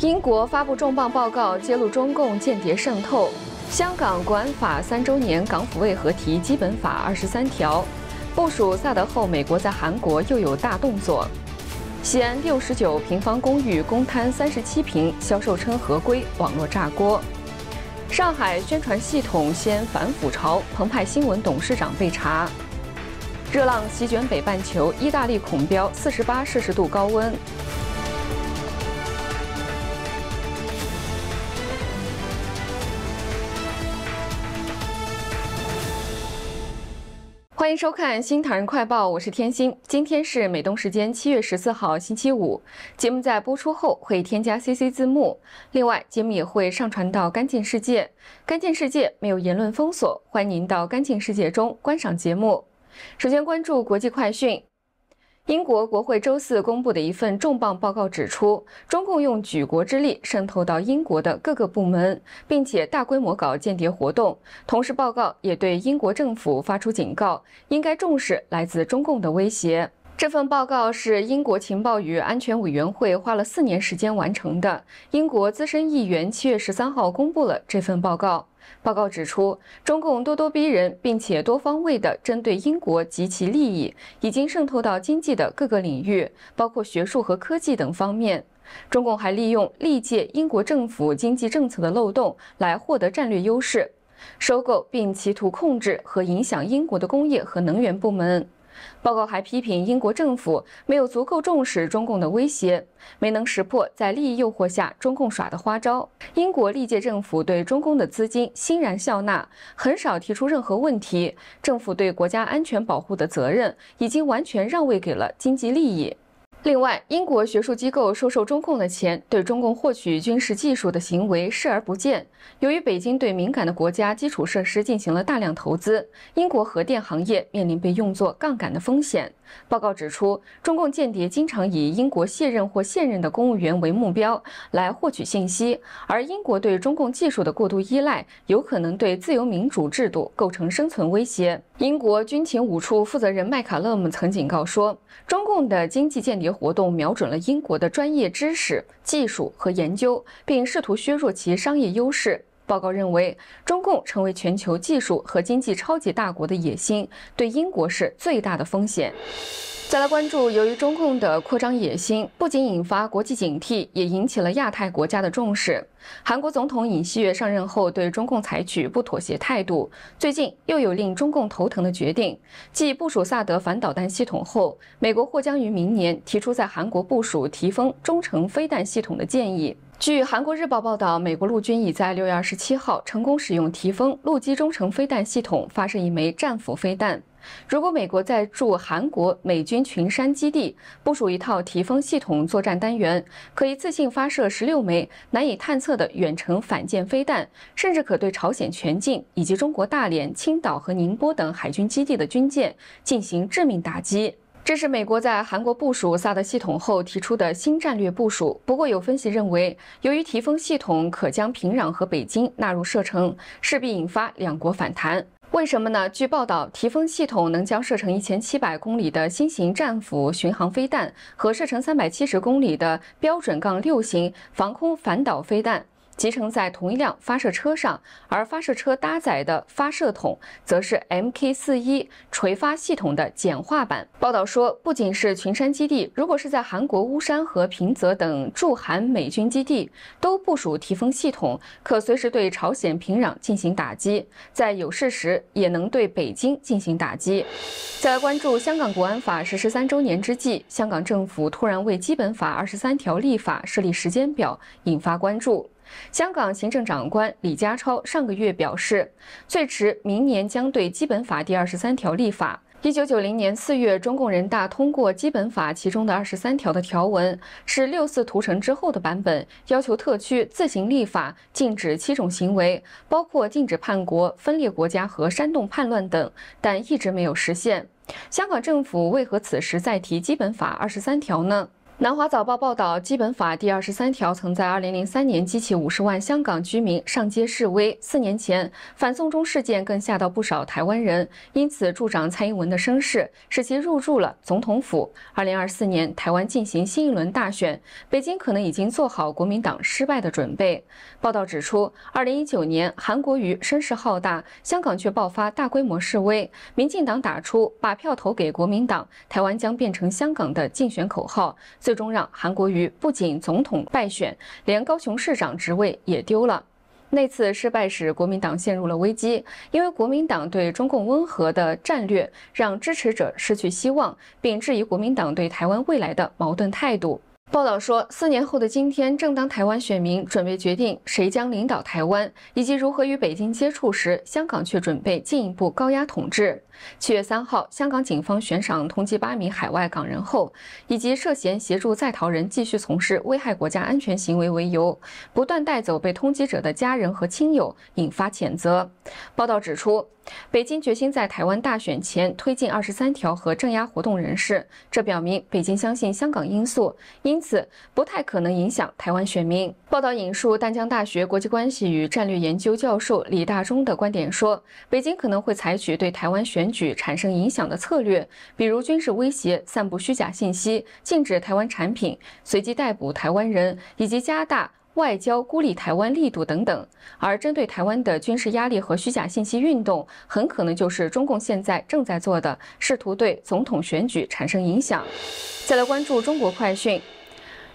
英国发布重磅报告，揭露中共间谍渗透。香港国安法3周年，港府为何提基本法23条？部署萨德后，美国在韩国又有大动作。西安69平方公寓公摊37平，销售称合规，网络炸锅。 上海宣传系统掀反腐潮，澎湃新闻董事长被查。热浪席卷北半球，意大利恐飙48摄氏度高温。欢迎收看《新唐人快报》，我是天心。今天是美东时间7月14号星期五。节目在播出后会添加 CC 字幕，另外节目也会上传到干净世界。干净世界没有言论封锁，欢迎您到干净世界中观赏节目。首先关注国际快讯。 英国国会周四公布的一份重磅报告指出，中共用举国之力渗透到英国的各个部门，并且大规模搞间谍活动。同时，报告也对英国政府发出警告，应该重视来自中共的威胁。 这份报告是英国情报与安全委员会花了4年时间完成的。英国资深议员7月13号公布了这份报告。报告指出，中共咄咄逼人，并且多方位地针对英国及其利益，已经渗透到经济的各个领域，包括学术和科技等方面。中共还利用历届英国政府经济政策的漏洞来获得战略优势，收购并企图控制和影响英国的工业和能源部门。 报告还批评英国政府没有足够重视中共的威胁，没能识破在利益诱惑下中共耍的花招。英国历届政府对中共的资金欣然笑纳，很少提出任何问题。政府对国家安全保护的责任已经完全让位给了经济利益。 另外，英国学术机构收受中共的钱，对中共获取军事技术的行为视而不见。由于北京对敏感的国家基础设施进行了大量投资，英国核电行业面临被用作杠杆的风险。报告指出，中共间谍经常以英国卸任或现任的公务员为目标来获取信息，而英国对中共技术的过度依赖，有可能对自由民主制度构成生存威胁。英国军情五处负责人麦卡勒姆曾警告说，中共的经济间谍 活动瞄准了英国的专业知识、技术和研究，并试图削弱其商业优势。报告认为，中共成为全球技术和经济超级大国的野心，对英国是最大的风险。 再来关注，由于中共的扩张野心，不仅引发国际警惕，也引起了亚太国家的重视。韩国总统尹锡悦上任后，对中共采取不妥协态度。最近又有令中共头疼的决定，继部署萨德反导弹系统后，美国或将于明年提出在韩国部署提丰中程飞弹系统的建议。 据韩国日报报道，美国陆军已在6月27号成功使用提丰陆基中程飞弹系统发射一枚战斧飞弹。如果美国在驻韩国美军群山基地部署一套提丰系统作战单元，可以自信发射16枚难以探测的远程反舰飞弹，甚至可对朝鲜全境以及中国大连、青岛和宁波等海军基地的军舰进行致命打击。 这是美国在韩国部署萨德系统后提出的新战略部署。不过，有分析认为，由于提丰系统可将平壤和北京纳入射程，势必引发两国反弹。 为什么呢？据报道，提丰系统能将射程1700公里的新型战斧巡航飞弹和射程370公里的标准杠6型防空反导飞弹集成在同一辆发射车上，而发射车搭载的发射筒则是 MK41 垂发系统的简化版。报道说，不仅是群山基地，如果是在韩国乌山和平泽等驻韩美军基地都部署提丰系统，可随时对朝鲜平壤进行打击，在有事时也能对北京进行打击。再来关注香港国安法实施3周年之际，香港政府突然为基本法23条立法设立时间表，引发关注。 香港行政长官李家超上个月表示，最迟明年将对《基本法》第23条立法。1990年4月，中共人大通过《基本法》其中的23条的条文，是6四屠城之后的版本，要求特区自行立法，禁止7种行为，包括禁止叛国、分裂国家和煽动叛乱等，但一直没有实现。香港政府为何此时再提《基本法》23条呢？南华早报报道，《基本法》第23条曾在2003年激起50万香港居民上街示威。4年前，反送中事件更吓到不少台湾人，因此助长蔡英文的声势，使其入住了总统府。2024年，台湾进行新一轮大选，北京可能已经做好国民党失败的准备。报道指出，2019年，韩国瑜声势浩大，香港却爆发大规模示威，民进党打出“把票投给国民党，台湾将变成香港”的竞选口号。 最终让韩国瑜不仅总统败选，连高雄市长职位也丢了。那次失败使国民党陷入了危机，因为国民党对中共温和的战略让支持者失去希望，并质疑国民党对台湾未来的矛盾态度。 报道说，4年后的今天，正当台湾选民准备决定谁将领导台湾以及如何与北京接触时，香港却准备进一步高压统治。7月3号，香港警方悬赏通缉8名海外港人后，以及涉嫌协助在逃人继续从事危害国家安全行为为由，不断带走被通缉者的家人和亲友，引发谴责。报道指出， 北京决心在台湾大选前推进23条和镇压活动人士，这表明北京相信香港因素，因此不太可能影响台湾选民。报道引述淡江大学国际关系与战略研究教授李大中的观点说，北京可能会采取对台湾选举产生影响的策略，比如军事威胁、散布虚假信息、禁止台湾产品、随机逮捕台湾人，以及加大 外交孤立台湾力度等等，而针对台湾的军事压力和虚假信息运动，很可能就是中共现在正在做的，试图对总统选举产生影响。再来关注中国快讯。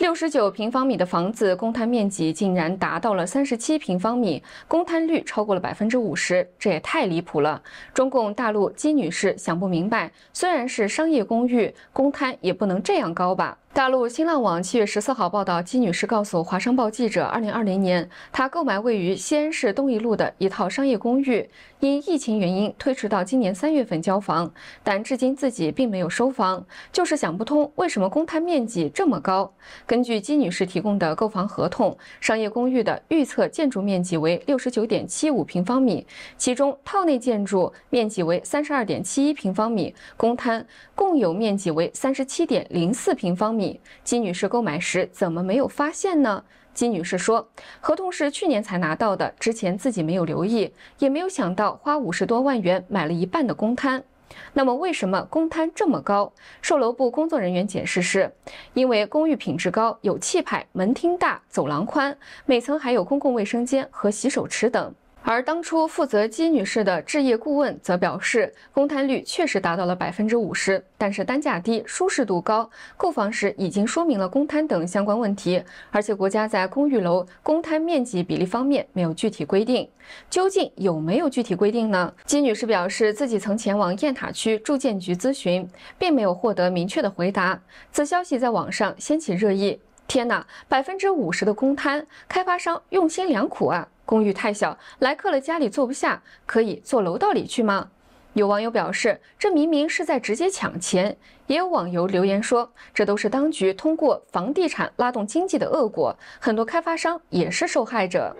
69平方米的房子，公摊面积竟然达到了37平方米，公摊率超过了50%，这也太离谱了！中共大陆姬女士想不明白，虽然是商业公寓，公摊也不能这样高吧？大陆新浪网7月14号报道，姬女士告诉华商报记者，2020年她购买位于西安市东一路的一套商业公寓，因疫情原因推迟到今年3月份交房，但至今自己并没有收房，就是想不通为什么公摊面积这么高。 根据姬女士提供的购房合同，商业公寓的预测建筑面积为69.75平方米，其中套内建筑面积为32.71平方米，公摊共有面积为37.04平方米。姬女士购买时怎么没有发现呢？ 姬女士说，合同是去年才拿到的，之前自己没有留意，也没有想到花50多万元买了一半的公摊。 那么为什么公摊这么高？售楼部工作人员解释是，因为公寓品质高、有气派，门厅大、走廊宽，每层还有公共卫生间和洗手池等。 而当初负责姬女士的置业顾问则表示，公摊率确实达到了50%，但是单价低、舒适度高，购房时已经说明了公摊等相关问题。而且国家在公寓楼公摊面积比例方面没有具体规定，究竟有没有具体规定呢？姬女士表示，自己曾前往雁塔区住建局咨询，并没有获得明确的回答。此消息在网上掀起热议。天哪，50%的公摊，开发商用心良苦啊！ 公寓太小，来客了家里坐不下，可以坐楼道里去吗？有网友表示，这明明是在直接抢钱。也有网友留言说，这都是当局通过房地产拉动经济的恶果，很多开发商也是受害者。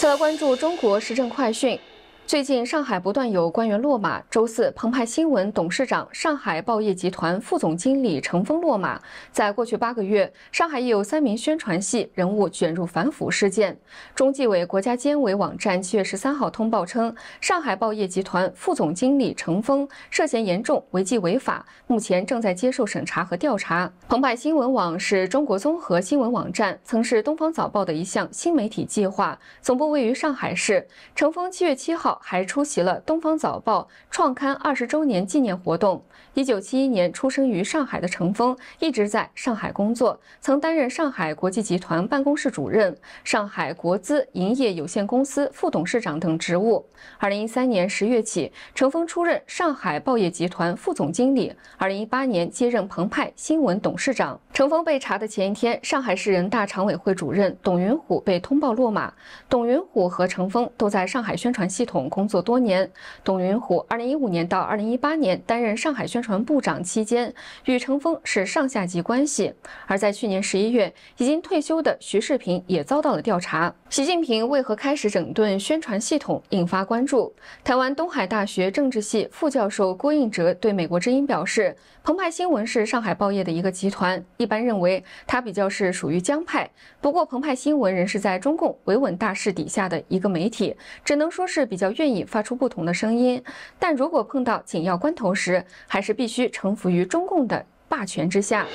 再来关注中国时政快讯。 最近，上海不断有官员落马。周4，澎湃新闻董事长、上海报业集团副总经理程峰落马。在过去8个月，上海也有3名宣传系人物卷入反腐事件。中纪委国家监委网站7月13号通报称，上海报业集团副总经理程峰涉嫌严重违纪违法，目前正在接受审查和调查。澎湃新闻网是中国综合新闻网站，曾是《东方早报》的一项新媒体计划，总部位于上海市。程峰7月7号 还出席了《东方早报》创刊20周年纪念活动。1971年出生于上海的程峰一直在上海工作，曾担任上海国际集团办公室主任、上海国资营业有限公司副董事长等职务。2013年10月起，程峰出任上海报业集团副总经理。2018年接任澎湃新闻董事长。程峰被查的前一天，上海市人大常委会主任董云虎被通报落马。董云虎和程峰都在上海宣传系统总工作多年。董云虎2015年到2018年担任上海宣传部长期间，与程峰是上下级关系。而在去年11月，已经退休的徐世平也遭到了调查。习近平为何开始整顿宣传系统，引发关注。台湾东海大学政治系副教授郭应哲对美国之音表示，澎湃新闻是上海报业的一个集团，一般认为它比较是属于江派。不过，澎湃新闻仍是在中共维稳大势底下的一个媒体，只能说是比较愿意发出不同的声音。但如果碰到紧要关头时，还是必须臣服于中共的霸权之下。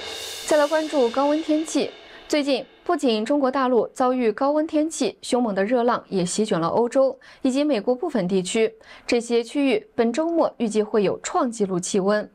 再来关注高温天气，最近。 不仅中国大陆遭遇高温天气，凶猛的热浪也席卷了欧洲以及美国部分地区。这些区域本周末预计会有创纪录气温。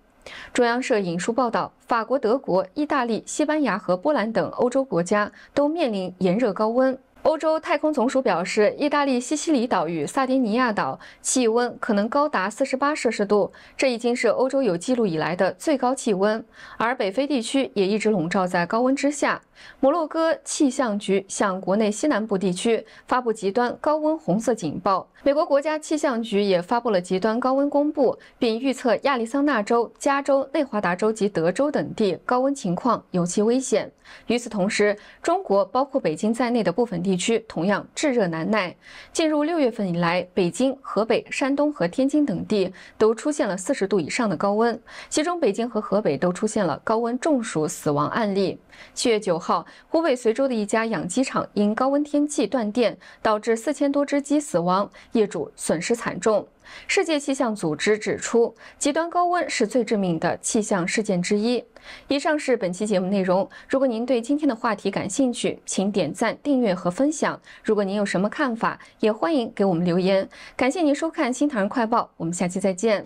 中央社引述报道，法国、德国、意大利、西班牙和波兰等欧洲国家都面临炎热高温。 欧洲太空总署表示，意大利西西里岛与萨丁尼亚岛气温可能高达48摄氏度，这已经是欧洲有记录以来的最高气温。而北非地区也一直笼罩在高温之下。摩洛哥气象局向国内西南部地区发布极端高温红色警报。美国国家气象局也发布了极端高温公布，并预测亚利桑那州、加州、内华达州及德州等地高温情况尤其危险。与此同时，中国包括北京在内的部分地区同样炙热难耐。进入6月份以来，北京、河北、山东和天津等地都出现了40度以上的高温，其中北京和河北都出现了高温中暑死亡案例。7月9号，湖北随州的一家养鸡场因高温天气断电，导致4000多只鸡死亡，业主损失惨重。 世界气象组织指出，极端高温是最致命的气象事件之一。以上是本期节目内容。如果您对今天的话题感兴趣，请点赞、订阅和分享。如果您有什么看法，也欢迎给我们留言。感谢您收看《新唐人快报》，我们下期再见。